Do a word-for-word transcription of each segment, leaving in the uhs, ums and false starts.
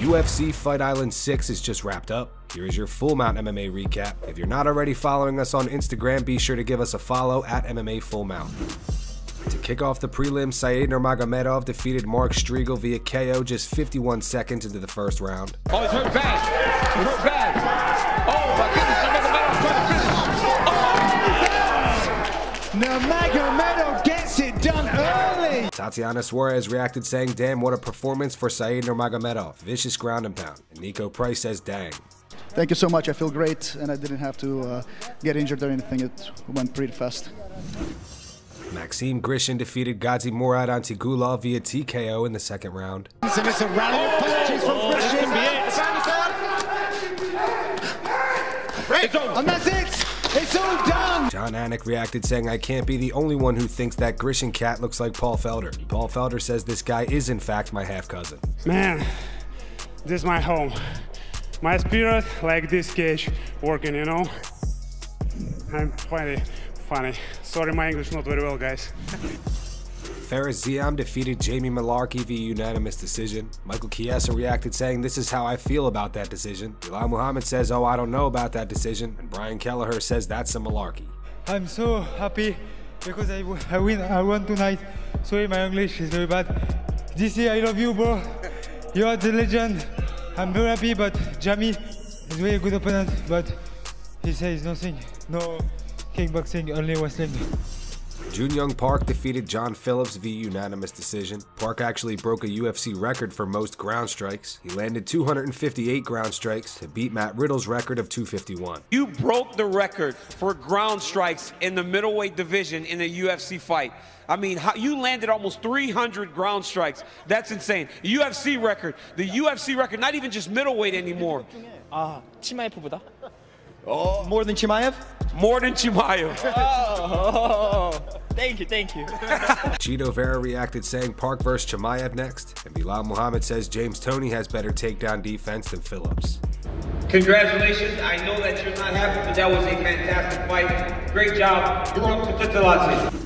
U F C Fight Island six is just wrapped up. Here is your Full Mount M M A recap. If you're not already following us on Instagram, be sure to give us a follow at M M A Full Mount. To kick off the prelims, Said Nurmagomedov defeated Mark Striegel via K O just fifty-one seconds into the first round. Oh, he's hurt bad. He's hurt bad. Oh, my goodness, Nurmagomedov's trying to finish. Oh, Nurmagomedov gets it done early. Tatiana Suarez reacted saying, damn, what a performance for Said Nurmagomedov. Vicious ground and pound. And Nico Price says, dang. Thank you so much. I feel great, and I didn't have to uh, get injured or anything. It went pretty fast. Maxim Grishin defeated Gadzhimurad Antigulov via T K O in the second round. And it's a rally of punches from oh, Grishin. It. And that's it. It's all done. John Anik reacted saying, I can't be the only one who thinks that Grishin cat looks like Paul Felder. Paul Felder says this guy is in fact my half cousin. Man, this is my home. My spirit, like this cage, working, you know? I'm funny, funny. Sorry, my English not very well, guys. Fares Ziam defeated Jamie Malarkey via unanimous decision. Michael Chiesa reacted saying, this is how I feel about that decision. Belal Muhammad says, oh, I don't know about that decision. And Brian Kelleher says, that's a malarkey. I'm so happy because I, I win, I won tonight. Sorry, my English is very bad. D C, I love you, bro. You are the legend. I'm very happy, but Jamie is a very good opponent, but he says nothing. No kickboxing, only wrestling. Jun Yong Park defeated John Phillips via unanimous decision. Park actually broke a U F C record for most ground strikes. He landed two hundred fifty-eight ground strikes to beat Matt Riddle's record of two fifty-one. You broke the record for ground strikes in the middleweight division in a U F C fight. I mean, how, you landed almost three hundred ground strikes. That's insane. U F C record. The U F C record, not even just middleweight anymore. Uh, Chimaev보다. Oh. More than Chimaev? More than Chimaev. Oh, oh. Thank you, thank you. Cheeto Vera reacted saying Park versus Chimaev next. And Belal Muhammad says James Toney has better takedown defense than Phillips. Congratulations. I know that you're not happy, but that was a fantastic fight. Great job. Guram Kutateladze.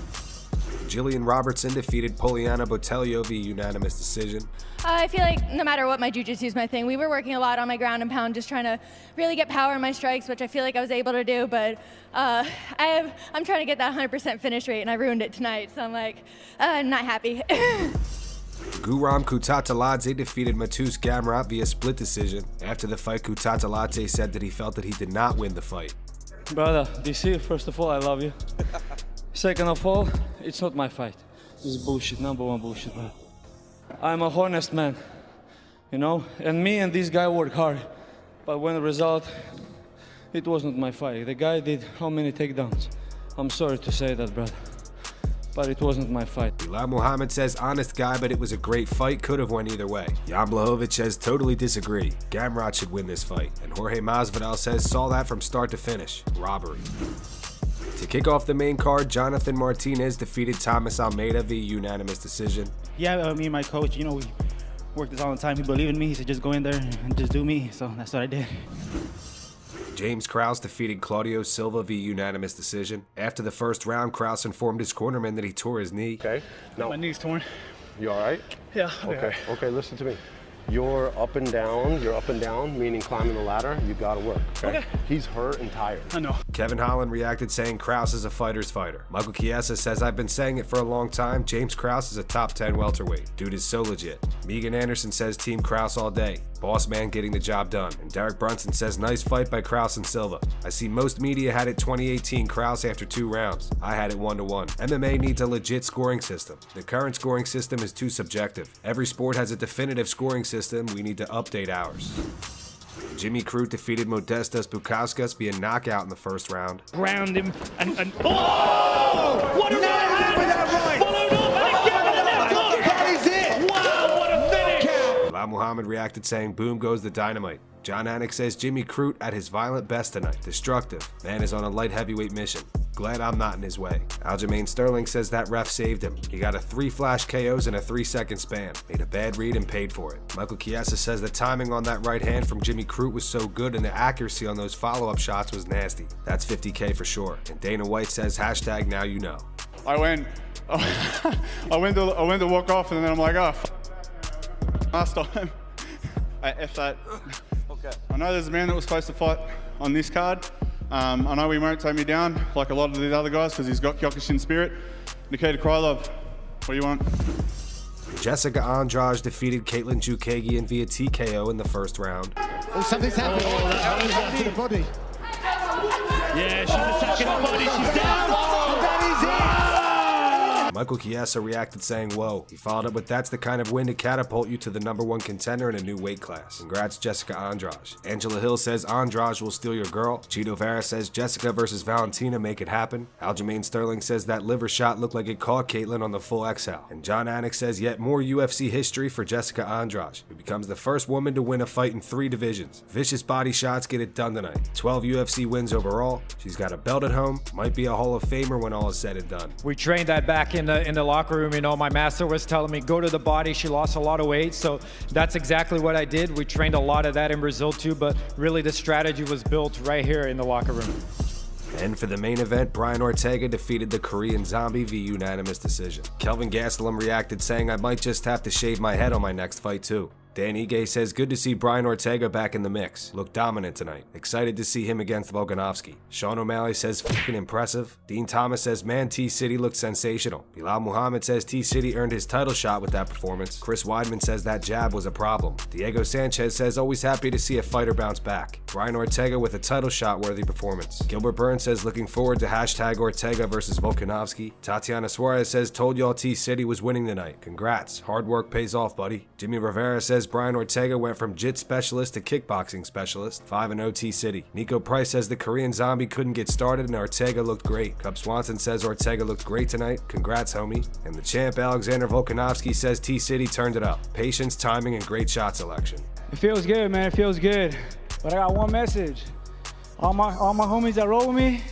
Jillian Robertson defeated Poliana Botelho via unanimous decision. Uh, I feel like no matter what, my jiu-jitsu is my thing. We were working a lot on my ground and pound, just trying to really get power in my strikes, which I feel like I was able to do, but uh, I have, I'm trying to get that one hundred percent finish rate, and I ruined it tonight, so I'm like, uh, not happy. Guram Kutateladze defeated Matus Gamrat via split decision. After the fight, Kutateladze said that he felt that he did not win the fight. Brother, D C, first of all, I love you. Second of all, it's not my fight. This is bullshit, number one bullshit, man. I'm a honest man, you know? And me and this guy work hard. But when the result, it wasn't my fight. The guy did how many takedowns? I'm sorry to say that, brother. But it wasn't my fight. Ilan Muhammad says, honest guy, but it was a great fight. Could have went either way. Jan Blachowicz says, totally disagree. Gamrat should win this fight. And Jorge Masvidal says, saw that from start to finish. Robbery. To kick off the main card, Jonathan Martinez defeated Thomas Almeida via unanimous decision. Yeah, uh, me and my coach, you know, we work this all the time. He believed in me. He said, just go in there and just do me. So that's what I did. James Krause defeated Claudio Silva via unanimous decision. After the first round, Krause informed his cornerman that he tore his knee. Okay. No. My knee's torn. You all right? Yeah. Okay. Okay. Okay, listen to me. You're up and down, you're up and down, meaning climbing the ladder, you gotta work, okay? Okay. He's hurt and tired. I know. Kevin Holland reacted saying Krause is a fighter's fighter. Michael Chiesa says, I've been saying it for a long time, James Krause is a top ten welterweight. Dude is so legit. Megan Anderson says Team Krause all day. Boss man getting the job done. And Derek Brunson says, nice fight by Krause and Silva. I see most media had it twenty eighteen Krause after two rounds. I had it one to one. M M A needs a legit scoring system. The current scoring system is too subjective. Every sport has a definitive scoring system. System, we need to update ours. Jimmy Crute defeated Modestas Bukauskas via knockout in the first round. Ground him and, and oh! What a no, right with that right! Followed up and oh, again with that block! That is it! Wow, what a finish! Belal Muhammad reacted saying, boom goes the dynamite. John Anik says Jimmy Crute at his violent best tonight. Destructive. Man is on a light heavyweight mission. Glad I'm not in his way. Aljamain Sterling says that ref saved him. He got a three flash K Os in a three second span. Made a bad read and paid for it. Michael Chiesa says the timing on that right hand from Jimmy Crute was so good and the accuracy on those follow-up shots was nasty. That's fifty K for sure. And Dana White says hashtag now you know. I went, I went to, I went to walk off and then I'm like, oh, f last time. if that. Okay. I know there's a man that was supposed to fight on this card. Um, I know we won't take me down like a lot of these other guys because he's got Kyokushin spirit. Nikita Krylov, what do you want? Jessica Andrade defeated Caitlin Jukagian via T K O in the first round. Oh, something's happening. Oh, that was that to the body. Yeah, she's oh, attacking the body. She's down. Oh, that is it. Michael Chiesa reacted saying, whoa. He followed up with, that's the kind of win to catapult you to the number one contender in a new weight class. Congrats, Jessica Andrade. Angela Hill says Andrade will steal your girl. Chito Vera says Jessica versus Valentina, make it happen. Aljamain Sterling says that liver shot looked like it caught Caitlin on the full exhale. And John Anik says yet more U F C history for Jessica Andrade, who becomes the first woman to win a fight in three divisions. Vicious body shots get it done tonight. twelve U F C wins overall. She's got a belt at home, might be a Hall of Famer when all is said and done. We trained that back in the in the locker room. You know, my master was telling me, go to the body. She lost a lot of weight, so that's exactly what I did. We trained a lot of that in Brazil too, but really the strategy was built right here in the locker room. And for the main event, Brian Ortega defeated the Korean Zombie via unanimous decision. Kelvin Gastelum reacted saying, I might just have to shave my head on my next fight too. Dan Ige says, good to see Brian Ortega back in the mix. Looked dominant tonight. Excited to see him against Volkanovski. Sean O'Malley says, f***ing impressive. Dean Thomas says, man, T-City looked sensational. Belal Muhammad says, T-City earned his title shot with that performance. Chris Weidman says, that jab was a problem. Diego Sanchez says, always happy to see a fighter bounce back. Brian Ortega with a title shot worthy performance. Gilbert Burns says, looking forward to hashtag Ortega versus Volkanovski. Tatiana Suarez says, told y'all T-City was winning tonight. Congrats. Hard work pays off, buddy. Jimmy Rivera says, Brian Ortega went from jit specialist to kickboxing specialist. five and oh T-City. Nico Price says the Korean Zombie couldn't get started and Ortega looked great. Cub Swanson says Ortega looked great tonight. Congrats, homie. And the champ Alexander Volkanovski says T-City turned it up. Patience, timing, and great shot selection. It feels good, man. It feels good. But I got one message. All my, all my homies that roll with me,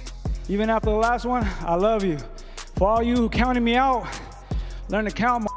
even after the last one, I love you. For all you who counted me out, learn to count my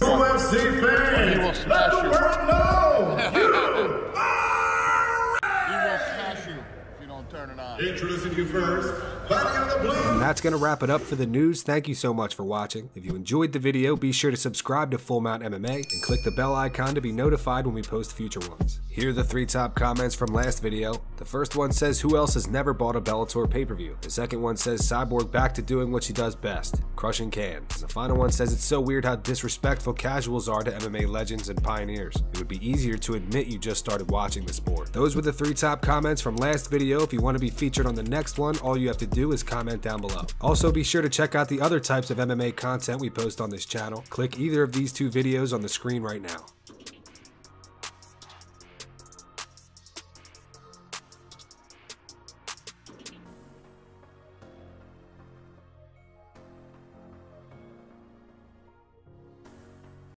U F C fans, he will smash let the world know you are ready. He will smash you if you don't turn it on. Introducing you first, and that's going to wrap it up for the news. Thank you so much for watching. If you enjoyed the video, be sure to subscribe to Full Mount M M A and click the bell icon to be notified when we post future ones. Here are the three top comments from last video. The first one says, who else has never bought a Bellator pay-per-view? The second one says, Cyborg back to doing what she does best, crushing cans. And the final one says, it's so weird how disrespectful casuals are to M M A legends and pioneers. It would be easier to admit you just started watching the sport. Those were the three top comments from last video. If you want to be featured on the next one, all you have to do do is comment down below. Also, be sure to check out the other types of M M A content we post on this channel. Click either of these two videos on the screen right now.